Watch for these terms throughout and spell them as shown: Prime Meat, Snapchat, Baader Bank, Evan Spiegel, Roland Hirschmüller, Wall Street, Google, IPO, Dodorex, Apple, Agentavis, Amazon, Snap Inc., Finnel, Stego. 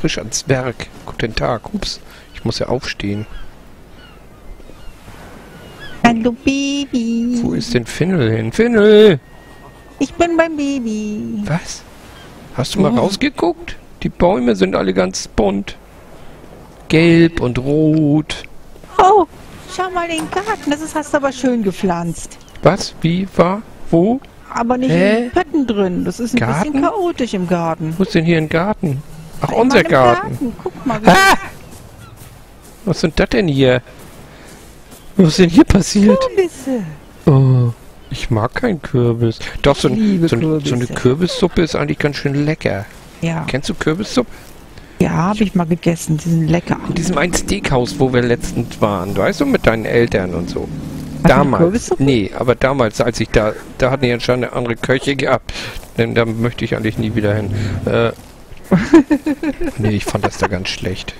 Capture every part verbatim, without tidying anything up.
frisch ans Werk. Guten Tag. Ups, ich muss ja aufstehen. Hallo Baby. Wo ist denn Finnel hin? Finnel! Ich bin beim Baby. Was? Hast du mal oh. rausgeguckt? Die Bäume sind alle ganz bunt. Gelb und rot. Oh, schau mal den Garten. Das ist, hast du aber schön gepflanzt. Was? Wie? War? Wo? Aber nicht Hä? in den Pötten drin. Das ist ein Garten? bisschen chaotisch im Garten. Wo ist denn hier ein Garten? Ach, in unser Garten. Garten. Guck mal. Ah! Was sind das denn hier? Was ist denn hier passiert? Kürbisse. Oh, ich mag keinen Kürbis. Doch, so, ein, so, ein, so eine Kürbissuppe ist eigentlich ganz schön lecker. Ja. Kennst du Kürbissuppe? Ja, habe ich mal gegessen. Die sind lecker. In diesem einen Steakhouse, wo wir letztens waren. Weißt du, mit deinen Eltern und so. Hast damals. Nee, aber damals, als ich da... Da hatten die anscheinend eine andere Köche gehabt. Denn da möchte ich eigentlich nie wieder hin. Äh, nee, ich fand das da ganz schlecht.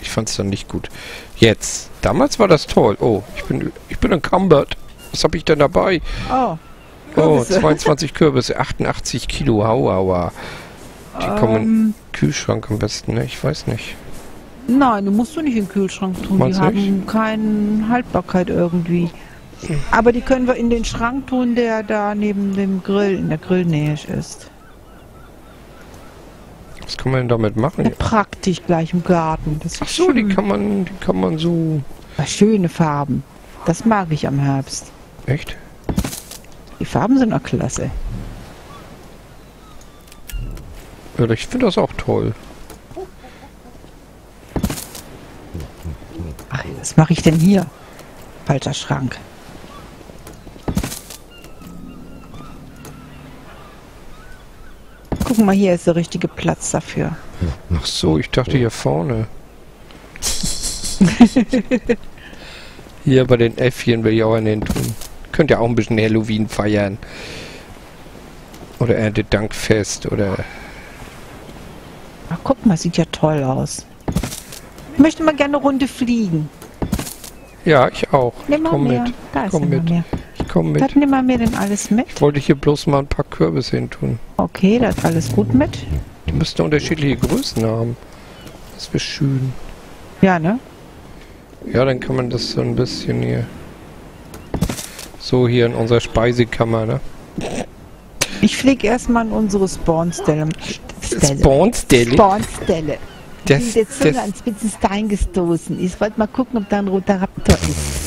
Ich fand es dann nicht gut. Jetzt. Damals war das toll. Oh, ich bin ich bin encumbered. Was habe ich denn dabei? Oh, Kürbisse. Oh, zweiundzwanzig Kürbisse, achtundachtzig Kilo. Hau, hau. Die ähm, kommen im Kühlschrank am besten, ne? Ich weiß nicht. Nein, du musst du nicht in den Kühlschrank tun. Meinst die haben keine Haltbarkeit irgendwie. Aber die können wir in den Schrank tun, der da neben dem Grill, in der Grillnähe ist. Was kann man denn damit machen? Ja, praktisch gleich im Garten. Das ist Ach so, schön. die kann man, die kann man so... Aber schöne Farben. Das mag ich am Herbst. Echt? Die Farben sind auch klasse. Ja, ich finde das auch toll. Ach, was mache ich denn hier? Falscher Schrank. Guck mal, hier ist der richtige Platz dafür. Ach so, ich dachte hier vorne. Hier bei den Äffchen will ich auch einen hin tun. Könnt ihr auch ein bisschen Halloween feiern. Oder Erntedankfest oder... Ach, guck mal, sieht ja toll aus. Ich möchte mal gerne eine Runde fliegen. Ja, ich auch. Nimm mal mehr. Da ist immer mehr. Ich komme mit. Dann nimm mal mir denn alles mit. Ich wollte hier bloß mal ein paar Kürbisse hin tun. Okay, da ist alles gut mit. Die müssten unterschiedliche Größen haben. Das wäre schön. Ja, ne? Ja, dann kann man das so ein bisschen hier... So hier in unserer Speisekammer, ne? Ich fliege erstmal in unsere Spawnstelle. Spawnstelle? Spawnstelle. Ich bin jetzt so an spitzen Stein gestoßen. Ich wollte mal gucken, ob da ein roter Raptor ist.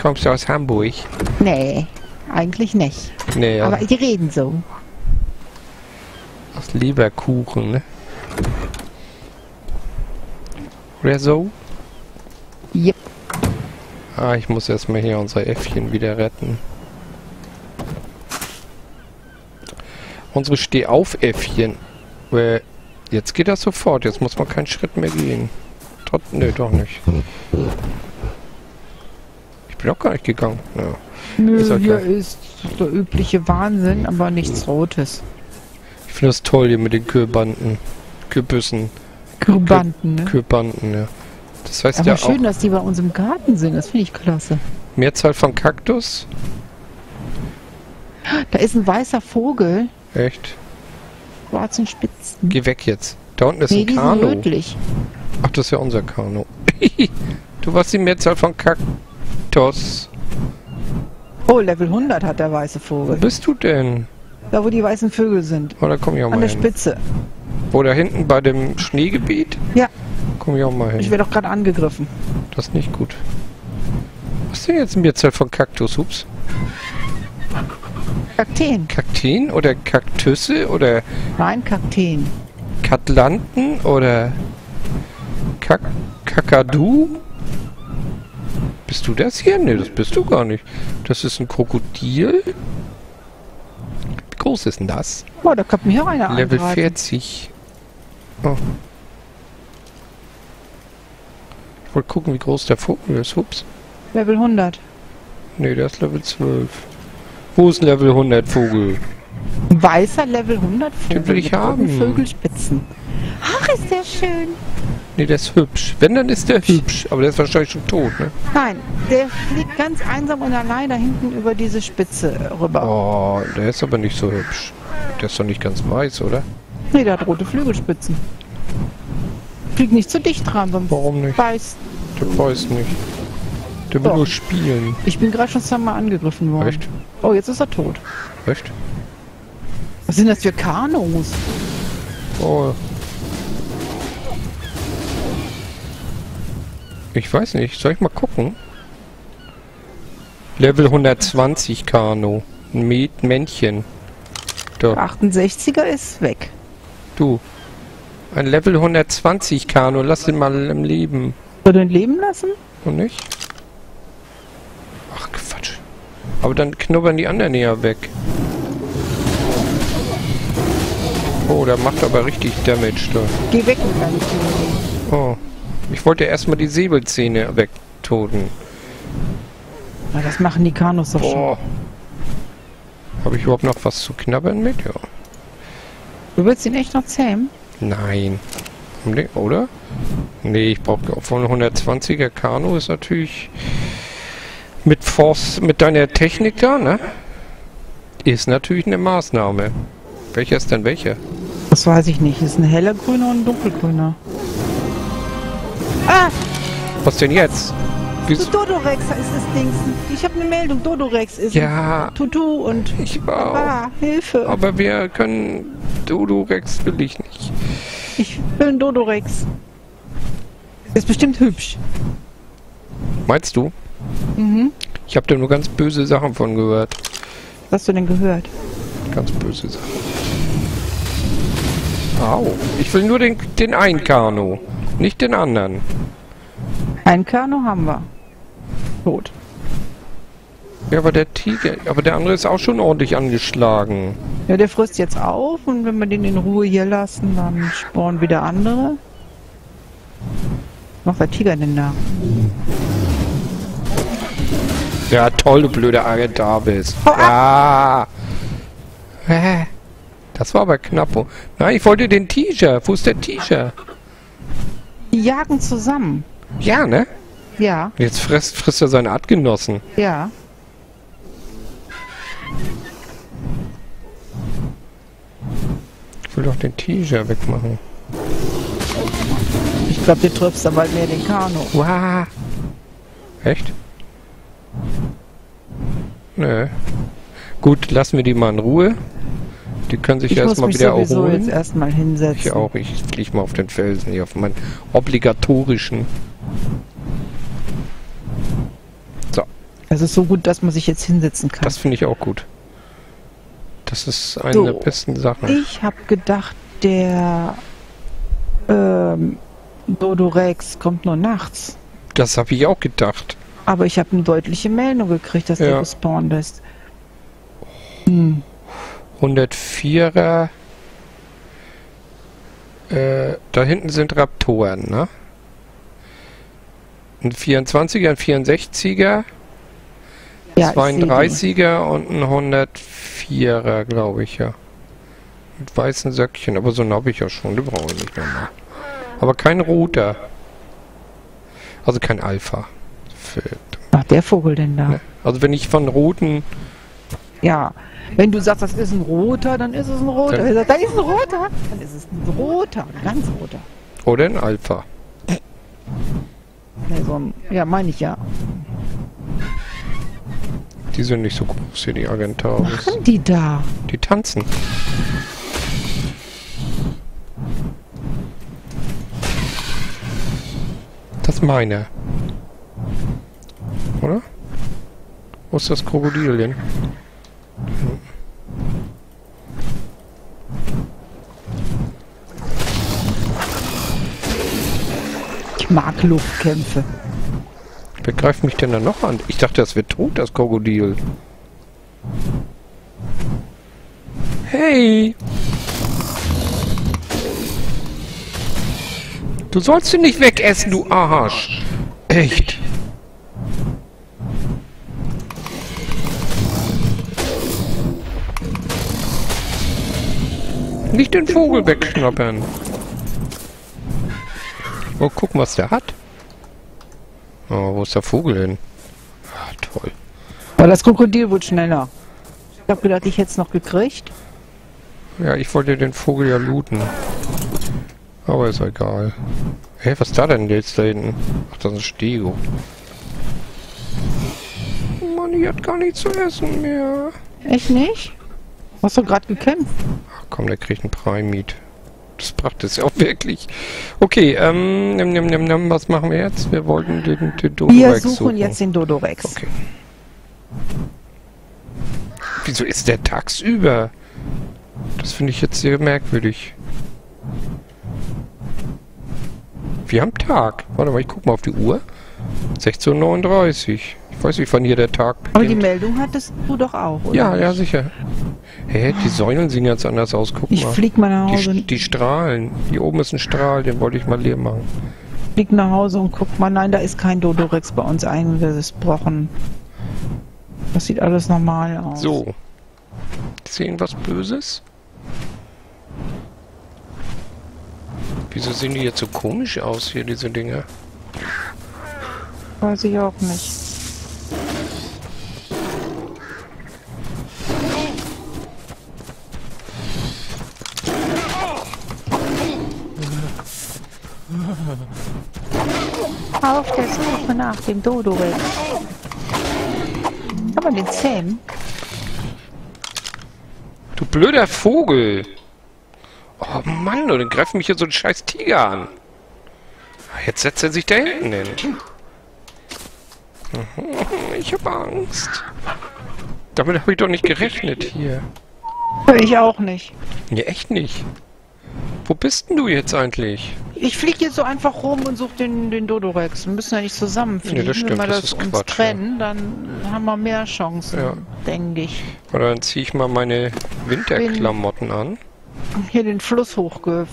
Kommst du aus Hamburg? Nee, eigentlich nicht. Nee, ja. Aber die reden so. Aus Leberkuchen, ne? Oder so? Yep. Ah, ich muss erstmal hier unsere Äffchen wieder retten. Unsere Stehauf-Äffchen. Jetzt geht das sofort. Jetzt muss man keinen Schritt mehr gehen. Tot, nee, doch nicht. Ich bin auch gar nicht gegangen. Ja. Nö, ist hier ist der übliche Wahnsinn, aber nichts Rotes. Ich finde das toll hier mit den Kürbanden. Kürbissen. Kürbanden, Kür ne? Kürbanden, ja. Das heißt aber ja schön, auch, dass die bei uns im Garten sind. Das finde ich klasse. Mehrzahl von Kaktus. Da ist ein weißer Vogel. Echt? Schwarzen Spitzen. Geh weg jetzt. Da unten ist nee, ein Kanu. Rötlich. Ach, das ist ja unser Kanu. Du warst die Mehrzahl von Kaktus. Oh, Level hundert hat der weiße Vogel. Wo bist du denn? Da, wo die weißen Vögel sind. Oh, da komm ich auch An mal der hin. Spitze. Wo, da hinten bei dem Schneegebiet? Ja. Komm ich auch mal hin. Ich werde doch gerade angegriffen. Das ist nicht gut. Was ist denn jetzt die Mehrzahl von Kaktus? Ups. Kakteen. Kakteen oder Kaktüsse oder... Nein, Kakteen. Katlanten oder... Kak Kakadu? Bist du das hier? Nee, das bist du gar nicht. Das ist ein Krokodil. Wie groß ist denn das? Oh, da kommt mir auch einer an. Level angreifen. vierzig. Oh. Ich wollte gucken, wie groß der Vogel ist. Ups. Level hundert. Nee, der ist Level zwölf. Wo ist ein Level hundert Vogel? Ein weißer Level hundert Vogel. Den will ich haben. Vögelspitzen. Ach, ist der schön. Nee, der ist hübsch. Wenn, dann ist der hübsch. Aber der ist wahrscheinlich schon tot, ne? Nein, der fliegt ganz einsam und allein da hinten über diese Spitze rüber. Oh, der ist aber nicht so hübsch. Der ist doch nicht ganz weiß, oder? Nee, der hat rote Flügelspitzen. Flieg nicht zu dicht ran, sonst Warum nicht? beißt. Du beißt nicht. Der will nur spielen. Ich bin gerade schon zweimal angegriffen worden. Echt? Oh, jetzt ist er tot. Echt? Was sind das für Kanus? Oh. Ich weiß nicht. Soll ich mal gucken? Level hundertzwanzig Kanu. Mit Männchen. Da. achtundsechziger ist weg. Du. Ein Level hundertzwanzig Kanu. Lass ihn mal im Leben. Soll du ihn leben lassen? Und nicht? Ach, Quatsch. Aber dann knubbern die anderen eher weg. Oh, der macht aber richtig Damage da. Geh weg mit deinen Zähnen. Oh. Ich wollte erstmal die Säbelzähne wegtoten. Na, das machen die Kanus doch schon. Habe ich überhaupt noch was zu knabbern mit? Ja. Du willst ihn echt noch zähmen? Nein. Oder? Nee, ich brauche von hundertzwanziger Kanu ist natürlich mit Force, mit deiner Technik da, ne? Ist natürlich eine Maßnahme. Welcher ist denn welcher? Das weiß ich nicht. Ist ein heller grüner und ein dunkelgrüner. Ah! Was denn jetzt? Du, Dodorex ist das Ding. Ich habe eine Meldung. Dodorex ist ja Tutu und ich war Hilfe. Aber wir können Dodorex will ich nicht. Ich will einen Dodorex. Ist bestimmt hübsch. Meinst du? Mhm. Ich habe da nur ganz böse Sachen von gehört. Was hast du denn gehört? Ganz böse Sachen. Au. Ich will nur den, den einen Kanu. Nicht den anderen. Ein Kanu haben wir. Tot. Ja, aber der Tiger, aber der andere ist auch schon ordentlich angeschlagen. Ja, der frisst jetzt auf und wenn wir den in Ruhe hier lassen, dann spawnen wieder andere. Was macht der Tiger denn da? Ja, toll, du blöde Agentavis. Oh, ah! Das war aber knapp. Nein, ich wollte den Tiger. Wo ist der Tiger? Die jagen zusammen. Ja, ne? Ja. Jetzt frisst, frisst er seine Artgenossen. Ja. Ich will doch den Tiger wegmachen. Ich glaube, du triffst dann bald mehr den Kanu. Wow. Echt? Nö. Gut, lassen wir die mal in Ruhe. Die können sich erstmal wieder erholen. Ich muss mich sowieso jetzt erstmal hinsetzen. Ich auch. Ich lieg mal auf den Felsen hier, auf meinen obligatorischen. So. Es ist so gut, dass man sich jetzt hinsetzen kann. Das finde ich auch gut. Das ist eine so, der besten Sachen. Ich habe gedacht, der ähm, Dodorex kommt nur nachts. Das habe ich auch gedacht. Aber ich habe eine deutliche Meldung gekriegt, dass ja. der gespawnt ist. Hm. hundertvierer. Äh, da hinten sind Raptoren, ne? Ein vierundzwanziger, ein vierundsechziger, ja, zweiunddreißiger und ein hundertvierer, glaube ich, ja. Mit weißen Söckchen, aber so einen habe ich ja schon, die brauche ich nicht nochmal. Aber kein roter. Also kein Alpha. Ach, der Vogel denn da? Ne? Also wenn ich von roten... Ja, wenn du sagst, das ist ein roter, dann ist es ein roter. Wenn du sagst, da ist ein roter, dann ist es ein roter, ein ganz roter. Oder ein Alpha. Also, ja, meine ich ja. Die sind nicht so groß hier, die Agentavis. Was machen die da? Die tanzen. Das ist meine. Oder? Wo ist das Krokodil denn? Hm. Ich mag Luftkämpfe. Wer greift mich denn da noch an? Ich dachte, das wird tot, das Krokodil. Hey! Du sollst ihn nicht wegessen, du Arsch! Echt! Nicht den Vogel wegschnappern. Oh, gucken, was der hat. Oh, wo ist der Vogel hin? Ah, toll. Aber das Krokodil wurde schneller. Ich hab gedacht, ich hätte es noch gekriegt. Ja, ich wollte den Vogel ja looten. Aber ist egal. Hey, was ist da denn jetzt da hinten? Ach, das ist ein Stego. Mann, die hat gar nichts zu essen mehr. Echt nicht? Hast du gerade gekämpft? Ach komm, der kriegt ein Prime Meat. Das bracht es ja auch wirklich. Okay, ähm, nimm, nimm, nimm, was machen wir jetzt? Wir wollten den, den Dodorex Wir suchen, suchen jetzt den Dodorex. Okay. Wieso ist der tagsüber? Das finde ich jetzt sehr merkwürdig. Wir haben Tag. Warte mal, ich guck mal auf die Uhr. sechzehn Uhr neununddreißig. Ich weiß nicht, wann hier der Tag beginnt. Aber die Meldung hattest du doch auch, oder? Ja, ja, sicher. Hä, die Säulen sehen ganz anders aus. Guck mal. Ich flieg mal nach Hause. Die, die strahlen. Hier oben ist ein Strahl, den wollte ich mal leer machen. Ich flieg nach Hause und guck mal. Nein, da ist kein Dodorex bei uns eingesprochen. Das sieht alles normal aus. So. Sehen was Böses? Wieso sehen die jetzt so komisch aus hier, diese Dinger? Weiß ich auch nicht. Auf der Suche nach dem Dodorex. Aber den Zähnen. Du blöder Vogel! Oh Mann, dann greift mich hier so ein scheiß Tiger an. Jetzt setzt er sich da hinten hin. Ich habe Angst. Damit habe ich doch nicht gerechnet hier. Ich auch nicht. Ja, echt nicht. Wo bist denn du jetzt eigentlich? Ich fliege jetzt so einfach rum und suche den, den Dodorex. Wir müssen ja nicht zusammenfliegen. Nee, das stimmt, wenn wir das, das uns Quatsch, trennen, ja, dann haben wir mehr Chancen, ja, denke ich. Oder dann ziehe ich mal meine Winterklamotten an. Hier den Fluss hochgeflogen.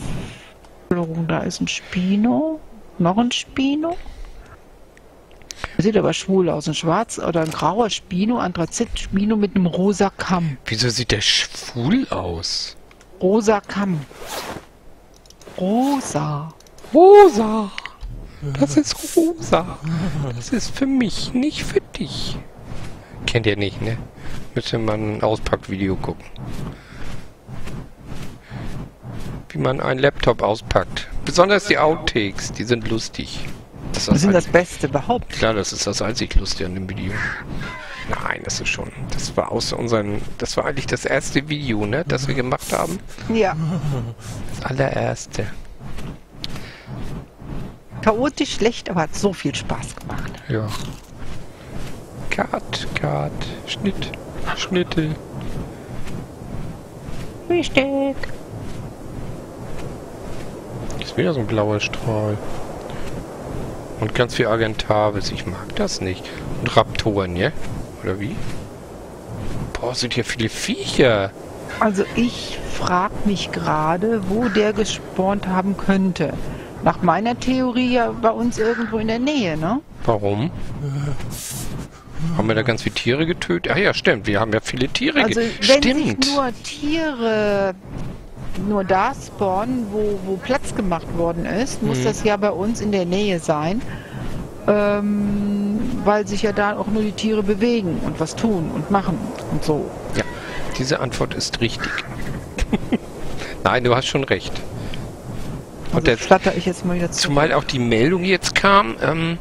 Da ist ein Spino. Noch ein Spino. Sieht aber schwul aus. Ein schwarz oder ein grauer Spino, Anthrazit-Spino mit einem rosa Kamm. Wieso sieht der schwul aus? Rosa Kamm. Rosa. Rosa. Das ist rosa. Das ist für mich, nicht für dich. Kennt ihr nicht, ne? Müsste man ein Auspackvideo gucken. Wie man einen Laptop auspackt. Besonders die Outtakes, die sind lustig. Das, das sind das Beste überhaupt. Klar, das ist das einzig Lustige an dem Video. Nein, das ist schon. Das war außer unseren. Das war eigentlich das erste Video, ne? Das wir gemacht haben. Ja. Das allererste. Chaotisch schlecht, aber hat so viel Spaß gemacht. Ja. Cut, Cut. Schnitt. Schnitte. Frühstück. Ist wieder so ein blauer Strahl. Und ganz viel Agentavis. Ich mag das nicht. Und Raptoren, ja? Oder wie? Boah, sind hier viele Viecher. Also ich frage mich gerade, wo der gespawnt haben könnte. Nach meiner Theorie ja bei uns irgendwo in der Nähe, ne? Warum? Haben wir da ganz viele Tiere getötet? Ah ja, stimmt. Wir haben ja viele Tiere getötet. Also wenn stimmt. Sich nur Tiere nur da spawnen, wo, wo Platz gemacht worden ist, muss hm. das ja bei uns in der Nähe sein. Ähm, weil sich ja da auch nur die Tiere bewegen und was tun und machen und so. Ja, diese Antwort ist richtig. Nein, du hast schon recht. Und also der flatter ich jetzt mal wieder zu. Zumal auch die Meldung jetzt kam, ähm,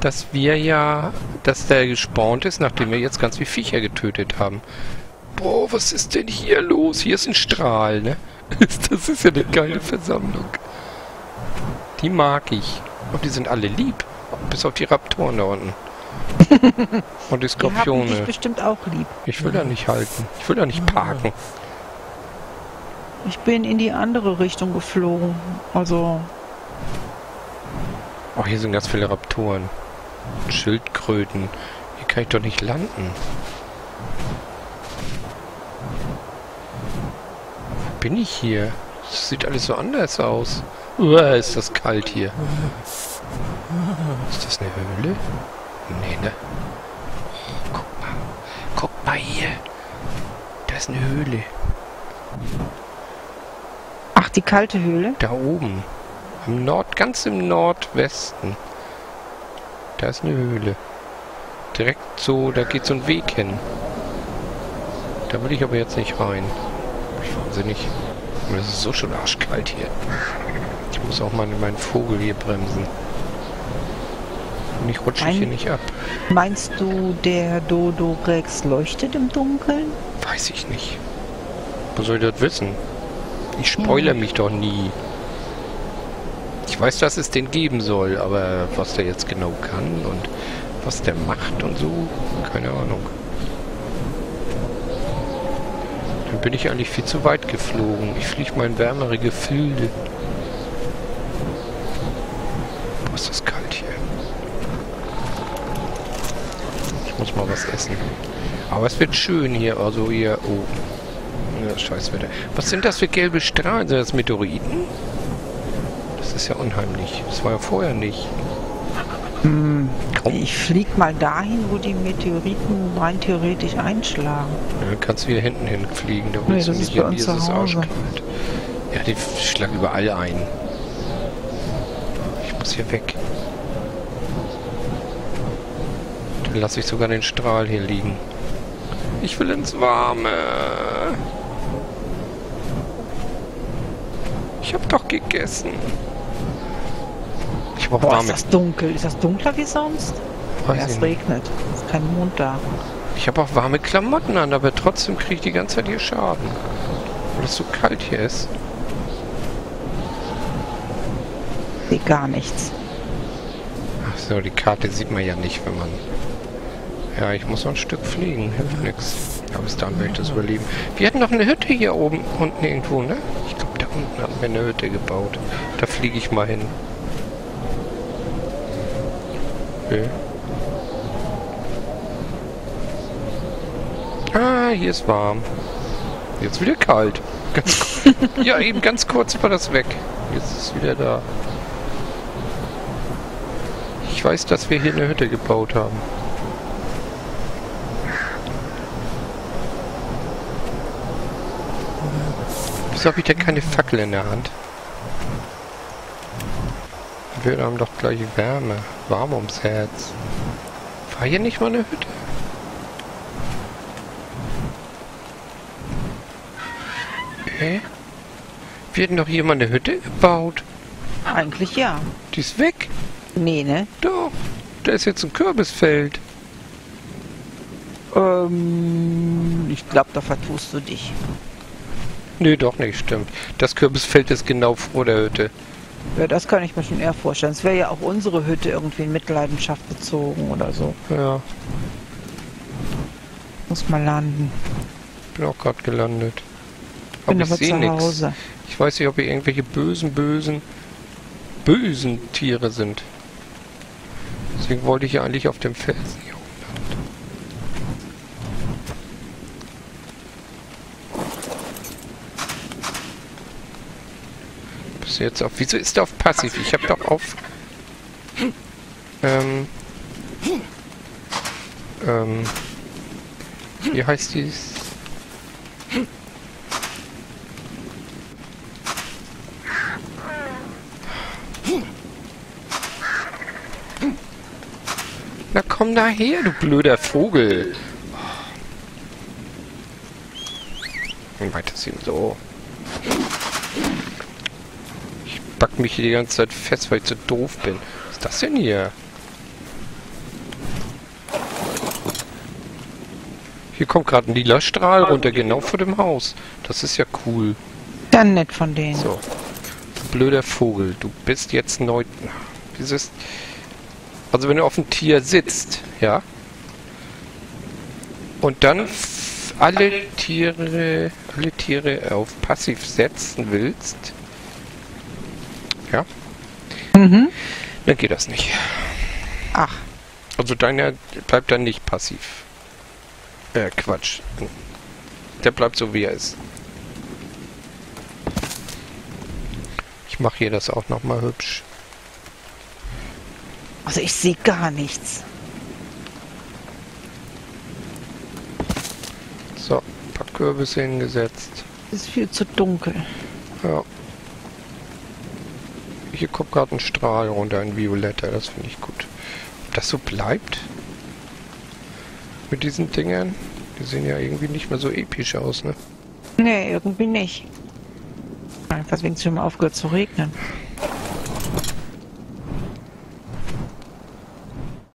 dass wir ja, dass der gespawnt ist, nachdem wir jetzt ganz viele Viecher getötet haben. Boah, was ist denn hier los? Hier ist ein Strahl, ne? Das ist ja eine geile Versammlung. Die mag ich. Und die sind alle lieb. Bis auf die Raptoren da unten. Und die Skorpione. Die haben dich bestimmt auch lieb. Ich will da nicht halten. Ich will da nicht parken. Ich bin in die andere Richtung geflogen. Also. Oh, hier sind ganz viele Raptoren. Schildkröten. Hier kann ich doch nicht landen. Wo bin ich hier? Das sieht alles so anders aus. Uah, ist das kalt hier. Ist das eine Höhle? Nee, ne? Oh, guck mal. Guck mal hier. Da ist eine Höhle. Ach, die kalte Höhle? Da oben. Im Nord, ganz im Nordwesten. Da ist eine Höhle. Direkt so, da geht so ein Weg hin. Da will ich aber jetzt nicht rein. Ich weiß nicht. Das ist so schon arschkalt hier. Ich muss auch mal meinen Vogel hier bremsen. Und ich rutsche mein, hier nicht ab. Meinst du, der Dodorex leuchtet im Dunkeln? Weiß ich nicht. Wo soll ich das wissen? Ich spoilere hm. mich doch nie. Ich weiß, dass es den geben soll, aber was der jetzt genau kann und was der macht und so, keine Ahnung. Dann bin ich eigentlich viel zu weit geflogen. Ich fliege mal in wärmere Gefilde. Boah, ist das kalt hier. Ich muss mal was essen. Aber es wird schön hier, also hier oben. Ja, scheiß Wetter. Was sind das für gelbe Strahlen? Sind das Meteoriten? Das ist ja unheimlich. Das war ja vorher nicht. Hm, ich fliege mal dahin, wo die Meteoriten rein theoretisch einschlagen. Ja, kannst du wieder hinten hinfliegen, da holst nee, du nicht in dieses Arschkalt. Ja, die schlagen überall ein. Ich muss hier weg. Dann lasse ich sogar den Strahl hier liegen. Ich will ins Warme. Ich habe doch gegessen. Ich brauche warme. Ist das dunkel? Ist das dunkler wie sonst? Ja, es regnet. Es ist kein Mond da. Ich habe auch warme Klamotten an, aber trotzdem kriege ich die ganze Zeit hier Schaden. Weil es so kalt hier ist. Sehe gar nichts. Ach so, die Karte sieht man ja nicht, wenn man... Ja, ich muss noch ein Stück fliegen. Hilft nichts. Aber bis dahin möchte ich das überleben. Wir hatten noch eine Hütte hier oben unten irgendwo, ne? Ich glaube, da unten hatten wir eine Hütte gebaut. Da fliege ich mal hin. Okay. Ah, hier ist warm. Jetzt wieder kalt. Ganz ja, eben ganz kurz war das weg. Jetzt ist es wieder da. Ich weiß, dass wir hier eine Hütte gebaut haben. Wieso habe ich denn keine Fackel in der Hand? Wir haben doch gleich Wärme. Warm ums Herz. War hier nicht mal eine Hütte? Hä? Wir hatten doch hier mal eine Hütte gebaut. Eigentlich ja. Die ist weg. Nee, ne? Doch. Da ist jetzt ein Kürbisfeld. Ähm, ich glaube, da vertust du dich. Nee, doch nicht, stimmt. Das Kürbisfeld ist genau vor der Hütte. Ja, das kann ich mir schon eher vorstellen. Es wäre ja auch unsere Hütte irgendwie in Mitleidenschaft bezogen oder so. Ja. Muss mal landen. Bin auch gerade gelandet. Bin aber ich sehe nichts. Ich weiß nicht, ob hier irgendwelche bösen, bösen, bösen Tiere sind. Deswegen wollte ich ja eigentlich auf dem Felsen hier hochlanden. Jetzt auf. Wieso ist der auf passiv? Ich habe doch auf. Ähm. Ähm. Wie heißt dies? Na komm da her, du blöder Vogel! Und weiterziehen so. Packt mich hier die ganze Zeit fest, weil ich so doof bin. Was ist das denn hier? Hier kommt gerade ein lila Strahl runter, genau vor dem Haus. Das ist ja cool. Dann nett von denen. So. Du blöder Vogel, du bist jetzt neu... Dieses... Also wenn du auf dem Tier sitzt, ja? Und dann alle Tiere, alle Tiere auf passiv setzen willst... Ja? Mhm. Dann geht das nicht. Ach. Also deiner bleibt dann nicht passiv. Äh, Quatsch. Der bleibt so, wie er ist. Ich mache hier das auch nochmal hübsch. Also ich sehe gar nichts. So, ein paar Kürbisse hingesetzt. Es ist viel zu dunkel. Ja. Hier kommt gerade ein Strahl runter, ein violetter, das finde ich gut. Ob das so bleibt? Mit diesen Dingern? Die sehen ja irgendwie nicht mehr so episch aus, ne? Nee, irgendwie nicht. Deswegen hat es schon mal aufgehört zu regnen.